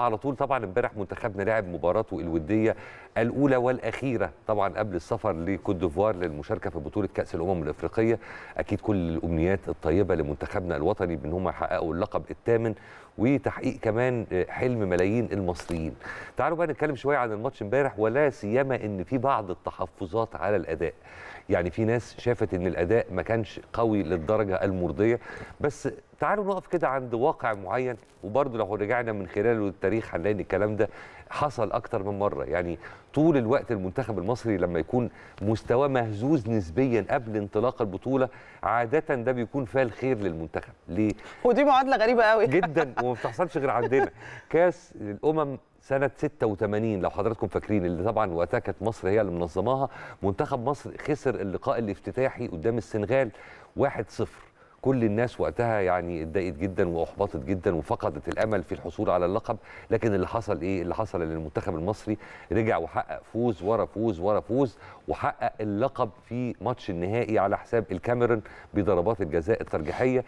على طول. طبعا امبارح منتخبنا لعب مباراته الوديه الاولى والاخيره طبعا قبل السفر لكوت ديفوار للمشاركه في بطوله كاس الامم الافريقيه. اكيد كل الامنيات الطيبه لمنتخبنا الوطني بان هم يحققوا اللقب الثامن وتحقيق كمان حلم ملايين المصريين. تعالوا بقى نتكلم شويه عن الماتش امبارح، ولا سيما ان في بعض التحفظات على الاداء. يعني في ناس شافت ان الاداء ما كانش قوي للدرجه المرضيه، بس تعالوا نقف كده عند واقع معين، وبرضه لو رجعنا من خلاله التاريخ هنلاقي ان الكلام ده حصل اكتر من مره. يعني طول الوقت المنتخب المصري لما يكون مستواه مهزوز نسبيا قبل انطلاق البطوله عاده ده بيكون فيها الخير للمنتخب. ليه؟ ودي معادله غريبه قوي جدا وما بتحصلش غير عندنا. كاس الامم سنه 86 لو حضراتكم فاكرين، اللي طبعا وقتها كانت مصر هي اللي منظماها، منتخب مصر خسر اللقاء الافتتاحي قدام السنغال 1-0. كل الناس وقتها يعني اتضايقت جدا واحبطت جدا وفقدت الامل في الحصول على اللقب، لكن اللي حصل ايه؟ اللي حصل ان المنتخب المصري رجع وحقق فوز ورا فوز ورا فوز، وحقق اللقب في ماتش النهائي على حساب الكاميرون بضربات الجزاء الترجيحيه.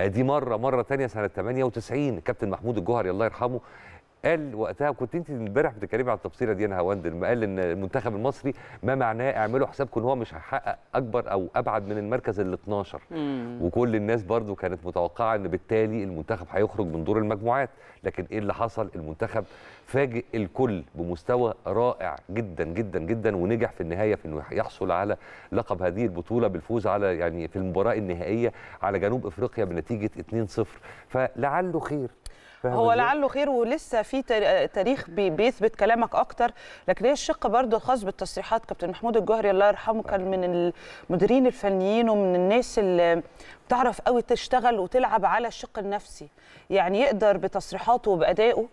دي مره ثانيه سنه 98 الكابتن محمود الجوهري الله يرحمه قال وقتها، كنت انت امبارح بتتكلمي على التفصيله دي نهاوند، لما قال ان المنتخب المصري ما معناه اعملوا حسابكم ان هو مش هيحقق اكبر او ابعد من المركز ال 12 وكل الناس برضو كانت متوقعه ان بالتالي المنتخب هيخرج من دور المجموعات، لكن ايه اللي حصل؟ المنتخب فاجئ الكل بمستوى رائع جدا جدا جدا، ونجح في النهايه في انه يحصل على لقب هذه البطوله بالفوز على يعني في المباراه النهائيه على جنوب افريقيا بنتيجه 2-0. فلعله خير، هو لعله خير، ولسه في تاريخ بيثبت كلامك اكتر. لكن هي الشق برضه الخاص بالتصريحات. كابتن محمود الجوهري الله يرحمه كان من المديرين الفنيين ومن الناس اللي بتعرف قوي تشتغل وتلعب على الشق النفسي، يعني يقدر بتصريحاته وبادائه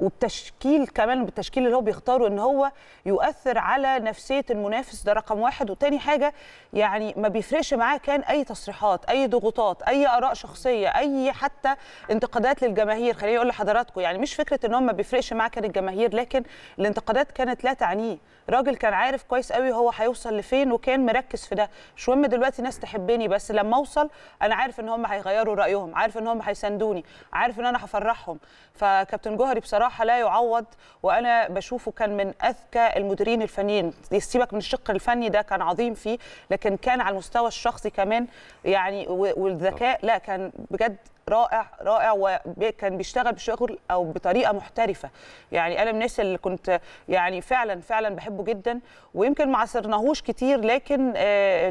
وبتشكيل كمان بالتشكيل اللي هو بيختاره ان هو يؤثر على نفسيه المنافس. ده رقم واحد. وتاني حاجه يعني ما بيفرقش معاه كان اي تصريحات، اي ضغوطات، اي اراء شخصيه، اي حتى انتقادات للجماهير. خليني اقول لحضراتكم يعني مش فكره ان هو ما بيفرقش معاه كان الجماهير، لكن الانتقادات كانت لا تعنيه. راجل كان عارف كويس قوي هو هيوصل لفين وكان مركز في ده. مش مهم دلوقتي ناس تحبني، بس لما اوصل انا عارف ان هم هيغيروا رايهم، عارف ان هم هيساندوني، عارف ان انا هفرحهم. فكابتن جوهري بصراحه لا يعوض، وانا بشوفه كان من اذكى المديرين الفنيين. سيبك من الشق الفني ده كان عظيم فيه، لكن كان على المستوى الشخصي كمان يعني والذكاء، لا كان بجد رائع وكان بيشتغل بشغل او بطريقه محترفه. يعني انا من الناس اللي كنت يعني فعلا بحبه جدا، ويمكن ما عاصرناهوش كتير، لكن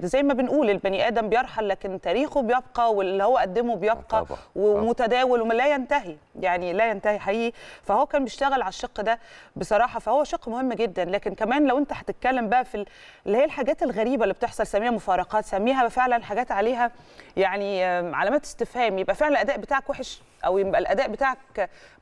زي ما بنقول البني ادم بيرحل لكن تاريخه بيبقى واللي هو قدمه بيبقى ومتداول ولا ينتهي، يعني لا ينتهي حقيقي. فهو كان بيشتغل على الشق ده بصراحه، فهو شق مهم جدا. لكن كمان لو انت هتتكلم بقى في اللي هي الحاجات الغريبه اللي بتحصل، سميها مفارقات، سميها فعلا حاجات عليها يعني علامات استفهام، يبقى فعلا الاداء بتاعك وحش او يبقى الاداء بتاعك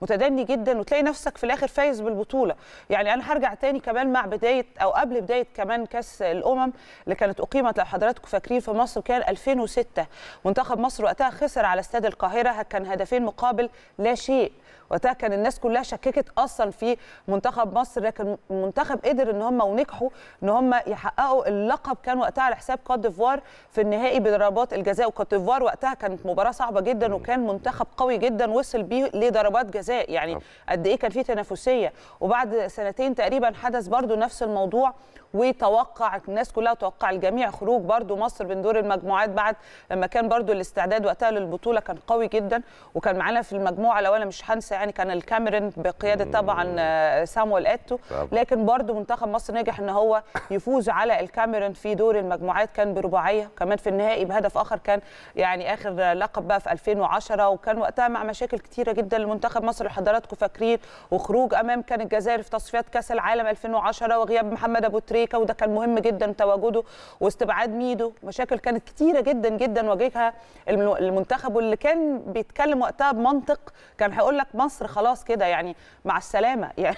متدني جدا وتلاقي نفسك في الاخر فايز بالبطوله. يعني انا هرجع تاني كمان مع بدايه او قبل بدايه كمان كاس الامم اللي كانت اقيمت لو حضراتكم فاكرين في مصر، كان 2006 منتخب مصر وقتها خسر على استاد القاهره، كان هدفين مقابل لا شيء. وقتها كان الناس كلها شككت اصلا في منتخب مصر، لكن المنتخب قدر ان هم ونجحوا ان هم يحققوا اللقب. كان وقتها على حساب كوت ديفوار في النهائي بضربات الجزاء، وكوت ديفوار وقتها كانت مباراه صعبه جدا وكان منتخب قوي جدا وصل بيه لضربات جزاء، يعني قد ايه كان في تنافسيه. وبعد سنتين تقريبا حدث برضو نفس الموضوع، وتوقع الناس كلها توقع الجميع خروج برضو مصر من دور المجموعات، بعد لما كان برضو الاستعداد وقتها للبطوله كان قوي جدا. وكان معانا في المجموعه لو انا مش هنسى يعني كان الكاميرون بقياده طبعا ساموئل اتو، لكن برضو منتخب مصر نجح ان هو يفوز على الكاميرون في دور المجموعات، كان برباعيه كمان في النهائي بهدف اخر. كان يعني اخر لقب بقى في 2010، وكان وقتها مع مشاكل كتيره جدا لمنتخب مصر اللي حضراتكم فاكرين، وخروج امام كان الجزائر في تصفيات كاس العالم 2010 وغياب محمد ابو تريك، وده كان مهم جدا تواجده، واستبعاد ميدو. مشاكل كانت كتيره جدا جدا واجهها المنتخب، واللي كان بيتكلم وقتها بمنطق كان هيقول لك مصر خلاص كده يعني مع السلامه، يعني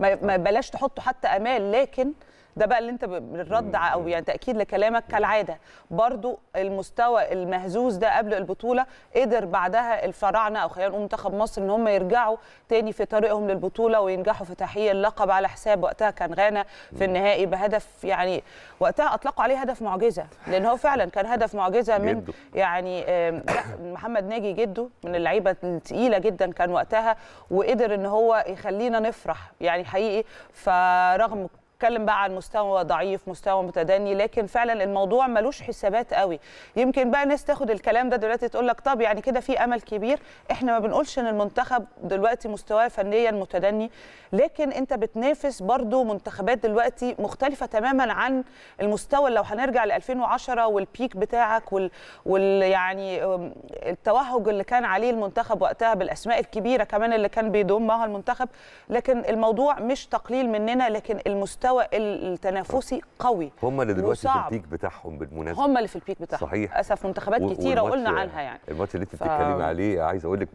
ما بلاش تحطوا حتى امال. لكن ده بقى اللي انت بالرد او يعني تاكيد لكلامك كالعاده برضو المستوى المهزوز ده قبل البطوله قدر بعدها الفراعنه او خلينا نقول منتخب مصر ان هم يرجعوا تاني في طريقهم للبطوله وينجحوا في تحقيق اللقب على حساب وقتها كان غانا في النهائي بهدف يعني وقتها اطلقوا عليه هدف معجزه لان هو فعلا كان هدف معجزه من يعني محمد ناجي جده من اللعيبه الثقيله جدا كان وقتها وقدر ان هو يخلينا نفرح يعني حقيقي فرغم اتكلم بقى عن مستوى ضعيف مستوى متدني لكن فعلا الموضوع ملوش حسابات قوي يمكن بقى ناس تاخد الكلام ده دلوقتي تقول لك طب يعني كده في امل كبير احنا ما بنقولش ان المنتخب دلوقتي مستواه فنيا متدني لكن انت بتنافس برضو منتخبات دلوقتي مختلفه تماما عن المستوى لو هنرجع ل 2010 والبيك بتاعك يعني التوهج اللي كان عليه المنتخب وقتها بالاسماء الكبيره كمان اللي كان بيضمها المنتخب لكن الموضوع مش تقليل مننا لكن المستوى التنافسي قوي هم اللي دلوقتي في البيك بتاعهم بالمناسبه هم اللي في البيك بتاعهم صحيح اسف منتخبات كتيره وقلنا عنها يعني الماتش اللي انت بتتكلمي عليه عايز اقول لك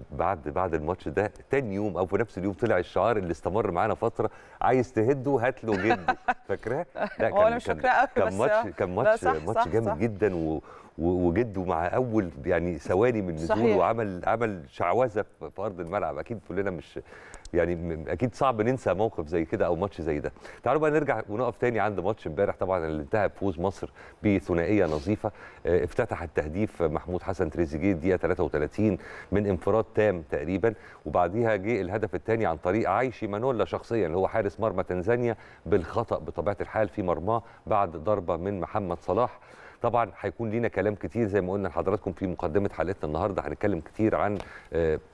بعد الماتش ده تاني يوم او في نفس اليوم طلع الشعار اللي استمر معانا فتره عايز تهده هات له جده فاكراه؟ لا هو انا مش فاكراه قوي بس كان ماتش جامد جدا وجده مع اول يعني ثواني من نزوله وعمل شعوذه في ارض الملعب اكيد كلنا مش يعني اكيد صعب ننسى موقف زي كده او ماتش زي ده. تعالوا بقى نرجع ونقف تاني عند ماتش امبارح طبعا اللي انتهى بفوز مصر بثنائيه نظيفه افتتح التهديف محمود حسن تريزيجيه الدقيقه 33 من انفراد تام تقريبا وبعديها جه الهدف الثاني عن طريق عايشي مانولا شخصيا اللي هو حارس مرمى تنزانيا بالخطأ بطبيعه الحال في مرماه بعد ضربه من محمد صلاح. طبعا هيكون لينا كلام كتير زي ما قلنا لحضراتكم في مقدمه حلقتنا النهارده هنتكلم كتير عن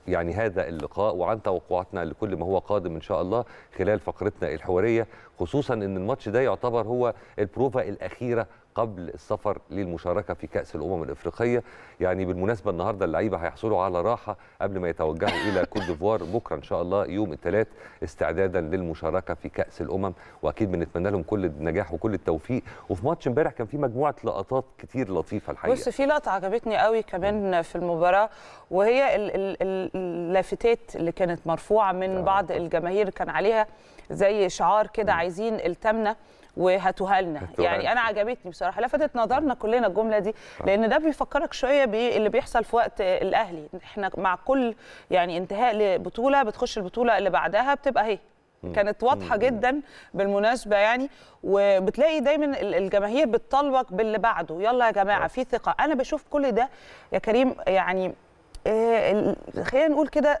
يعني هذا اللقاء وعن توقعاتنا لكل ما هو قادم ان شاء الله خلال فقرتنا الحواريه خصوصا ان الماتش ده يعتبر هو البروفا الاخيره قبل السفر للمشاركه في كاس الامم الافريقيه يعني بالمناسبه النهارده اللعيبه هيحصلوا على راحه قبل ما يتوجهوا الى كوت ديفوار بكره ان شاء الله يوم الثلاث استعدادا للمشاركه في كاس الامم واكيد بنتمنى لهم كل النجاح وكل التوفيق وفي ماتش امبارح كان في مجموعه لقطات كتير لطيفه الحقيقه بص في لقطه عجبتني قوي كمان في المباراه وهي اللافتات اللي كانت مرفوعه من بعض الجماهير كان عليها زي شعار كده عايزين التمنه وهاتوها لنا يعني انا عجبتني بصراحه لفتت نظرنا كلنا الجمله دي لان ده بيفكرك شويه باللي بيحصل في وقت الاهلي احنا مع كل يعني انتهاء لبطوله بتخش البطوله اللي بعدها بتبقى اهي كانت واضحه جدا بالمناسبه يعني وبتلاقي دايما الجماهير بتطالبك باللي بعده يلا يا جماعه في ثقه انا بشوف كل ده يا كريم يعني خلينا نقول كده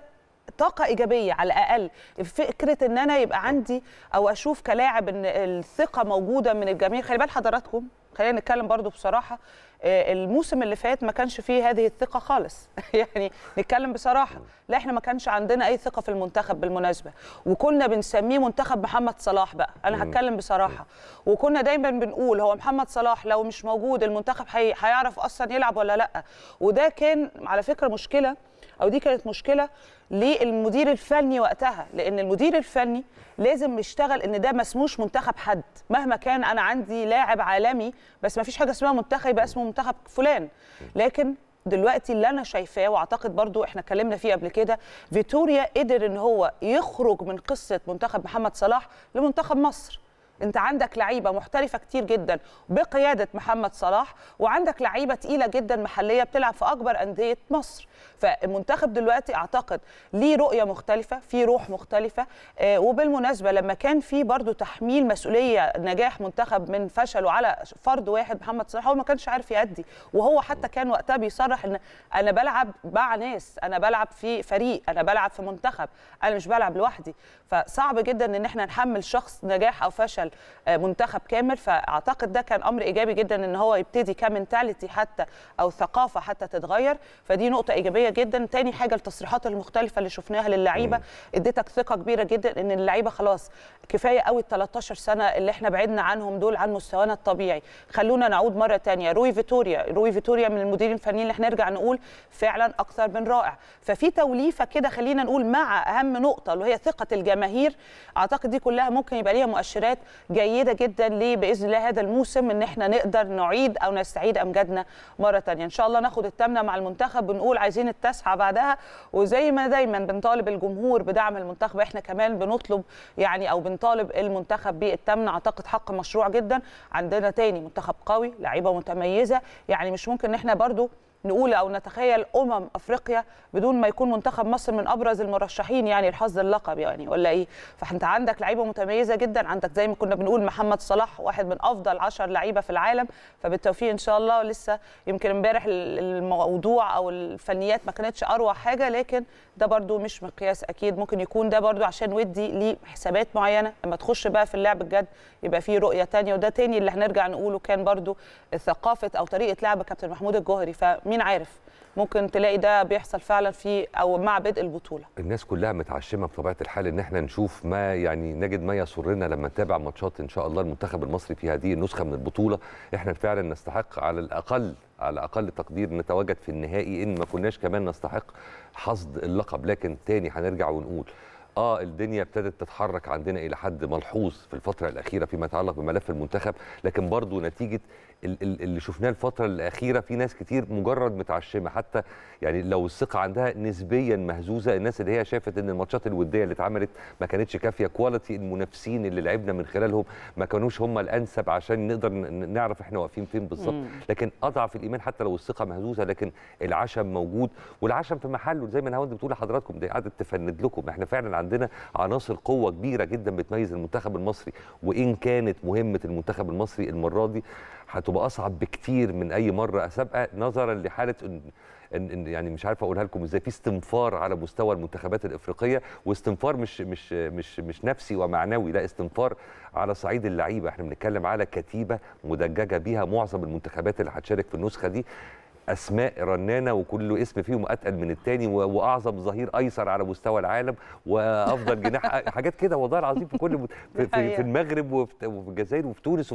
طاقة إيجابية على الأقل فكرة إن أنا يبقى عندي أو أشوف كلاعب إن الثقة موجودة من الجميع خلي بال حضراتكم خلينا نتكلم برضو بصراحة الموسم اللي فات ما كانش فيه هذه الثقة خالص يعني نتكلم بصراحة لا احنا ما كانش عندنا أي ثقة في المنتخب بالمناسبة وكنا بنسميه منتخب محمد صلاح بقى أنا هتكلم بصراحة وكنا دايما بنقول هو محمد صلاح لو مش موجود المنتخب هيعرف أصلا يلعب ولا لأ وده كان على فكرة مشكلة أو دي كانت مشكلة للمدير الفني وقتها لأن المدير الفني لازم يشتغل إن ده ما اسموش منتخب حد مهما كان أنا عندي لاعب عالمي بس ما فيش حاجة اسمها منتخب يبقى اسمه منتخب فلان لكن دلوقتي اللي أنا شايفاه وأعتقد برضو إحنا اتكلمنا فيه قبل كده فيتوريا قدر إن هو يخرج من قصة منتخب محمد صلاح لمنتخب مصر انت عندك لعيبه محترفه كتير جدا بقياده محمد صلاح وعندك لعيبه تقيله جدا محليه بتلعب في اكبر انديه مصر فالمنتخب دلوقتي اعتقد ليه رؤيه مختلفه في روح مختلفه وبالمناسبه لما كان في برضو تحميل مسؤوليه نجاح منتخب من فشله على فرد واحد محمد صلاح هو ما كانش عارف يأدي وهو حتى كان وقتها بيصرح ان انا بلعب مع ناس انا بلعب في فريق انا بلعب في منتخب انا مش بلعب لوحدي فصعب جدا ان احنا نحمل شخص نجاح او فشل منتخب كامل فاعتقد ده كان امر ايجابي جدا ان هو يبتدي كمنتاليتي حتى او ثقافه حتى تتغير فدي نقطه ايجابيه جدا تاني حاجه التصريحات المختلفه اللي شفناها للعيبه اديتك ثقه كبيره جدا ان اللعيبه خلاص كفايه قوي ال 13 سنه اللي احنا بعدنا عنهم دول عن مستوانا الطبيعي خلونا نعود مره ثانيه روي فيتوريا من المديرين الفنيين اللي هنرجع نقول فعلا اكثر من رائع ففي توليفه كده خلينا نقول مع اهم نقطه اللي هي ثقه الجماهير اعتقد دي كلها ممكن يبقى ليها مؤشرات جيده جدا ليه باذن الله هذا الموسم، ان احنا نقدر نعيد او نستعيد امجادنا مره ثانيه. ان شاء الله ناخد الثامنه مع المنتخب، بنقول عايزين التاسعه بعدها، وزي ما دايما بنطالب الجمهور بدعم المنتخب احنا كمان بنطلب يعني او بنطالب المنتخب بالثامنه. اعتقد حق مشروع جدا، عندنا تاني منتخب قوي، لعيبه متميزه، يعني مش ممكن ان احنا برضو نقول او نتخيل افريقيا بدون ما يكون منتخب مصر من ابرز المرشحين يعني الحظ اللقب يعني ولا ايه. فانت عندك لعيبه متميزه جدا، عندك زي ما كنا بنقول محمد صلاح واحد من افضل 10 لعيبه في العالم، فبالتوفيق ان شاء الله. لسه يمكن امبارح الموضوع او الفنيات ما كانتش اروع حاجه، لكن ده برده مش مقياس، اكيد ممكن يكون ده برده عشان ودي ليه حسابات معينه، لما تخش بقى في اللعب الجد يبقى فيه رؤيه ثانيه. وده تاني اللي هنرجع نقوله كان برده ثقافه او طريقه لعب كابتن محمود الجوهري، مين عارف ممكن تلاقي ده بيحصل فعلا في او مع بدء البطوله. الناس كلها متعشمه بطبيعه الحال ان احنا نشوف ما يعني نجد ما يسرنا لما نتابع ماتشات ان شاء الله المنتخب المصري في هذه النسخه من البطوله. احنا فعلا نستحق على الاقل على اقل تقدير نتواجد في النهائي، ان ما كناش كمان نستحق حصد اللقب. لكن تاني هنرجع ونقول الدنيا ابتدت تتحرك عندنا الى حد ملحوظ في الفتره الاخيره فيما يتعلق بملف المنتخب، لكن برضو نتيجه اللي شفناه الفتره الاخيره في ناس كتير مجرد متعشمه، حتى يعني لو الثقه عندها نسبيا مهزوزه. الناس اللي هي شافت ان الماتشات الوديه اللي اتعملت ما كانتش كافيه، كواليتي المنافسين اللي لعبنا من خلالهم ما كانوش هم الانسب عشان نقدر نعرف احنا واقفين فين بالظبط. لكن اضعف الايمان حتى لو الثقه مهزوزه، لكن العشم موجود والعشم في محله. زي ما نهاوند بتقول لحضراتكم دي قعدت تفند لكم، احنا فعلا عندنا عناصر قوه كبيره جدا بتميز المنتخب المصري، وان كانت مهمه المنتخب المصري المره دي هتبقى اصعب بكتير من اي مره سابقه، نظرا لحاله إن يعني مش عارف اقولها لكم ازاي، في استنفار على مستوى المنتخبات الافريقيه، واستنفار مش نفسي ومعنوي، لا استنفار على صعيد اللعيبه. احنا بنتكلم على كتيبه مدججه بيها معظم المنتخبات اللي هتشارك في النسخه دي، اسماء رنانه وكل اسم فيهم اتقل من الثاني، واعظم ظهير ايسر على مستوى العالم، وافضل جناح حاجات كده والله العظيم في كل في المغرب وفي الجزائر وفي تونس.